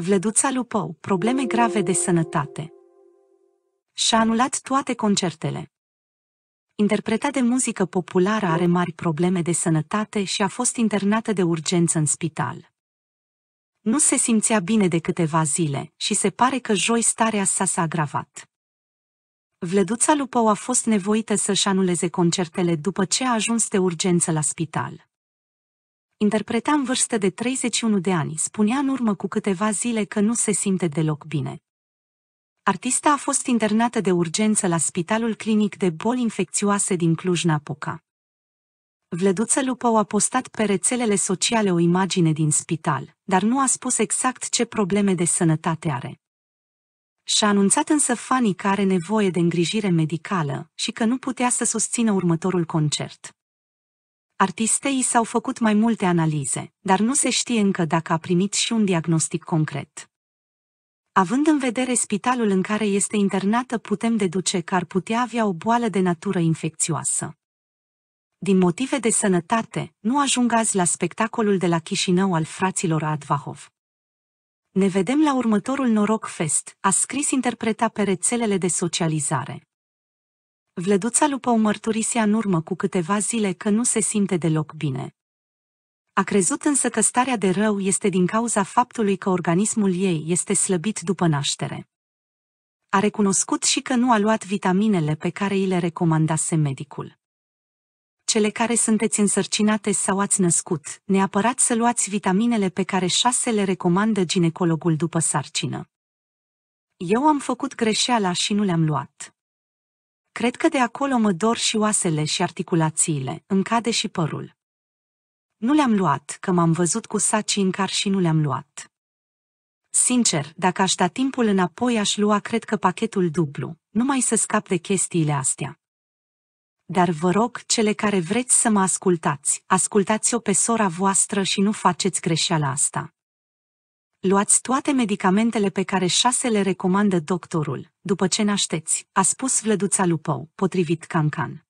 Vlăduța Lupău, probleme grave de sănătate. Și-a anulat toate concertele. Interpreta de muzică populară are mari probleme de sănătate și a fost internată de urgență în spital. Nu se simțea bine de câteva zile și se pare că joi starea sa s-a agravat. Vlăduța Lupău a fost nevoită să-și anuleze concertele după ce a ajuns de urgență la spital. Interpreta în vârstă de 31 de ani, spunea în urmă cu câteva zile că nu se simte deloc bine. Artista a fost internată de urgență la Spitalul Clinic de Boli Infecțioase din Cluj-Napoca. Vlăduța Lupău a postat pe rețelele sociale o imagine din spital, dar nu a spus exact ce probleme de sănătate are. Și-a anunțat însă fanii că are nevoie de îngrijire medicală și că nu putea să susțină următorul concert. Artistei s-au făcut mai multe analize, dar nu se știe încă dacă a primit și un diagnostic concret. Având în vedere spitalul în care este internată, putem deduce că ar putea avea o boală de natură infecțioasă. Din motive de sănătate, nu ajung azi la spectacolul de la Chișinău al fraților Advahov. Ne vedem la următorul Noroc Fest, a scris interpreta pe rețelele de socializare. Vlăduța Lupău mărturisea în urmă cu câteva zile că nu se simte deloc bine. A crezut însă că starea de rău este din cauza faptului că organismul ei este slăbit după naștere. A recunoscut și că nu a luat vitaminele pe care îi le recomandase medicul. Cele care sunteți însărcinate sau ați născut, neapărat să luați vitaminele pe care 6 le recomandă ginecologul după sarcină. Eu am făcut greșeala și nu le-am luat. Cred că de acolo mă dor și oasele și articulațiile, îmi cade și părul. Nu le-am luat, că m-am văzut cu sacii în car și nu le-am luat. Sincer, dacă aș da timpul înapoi, aș lua cred că pachetul dublu, numai să scap de chestiile astea. Dar vă rog, cele care vreți să mă ascultați, ascultați-o pe sora voastră și nu faceți greșeala asta. Luați toate medicamentele pe care 6 le recomandă doctorul, după ce nașteți, a spus Vlăduța Lupău, potrivit Cancan.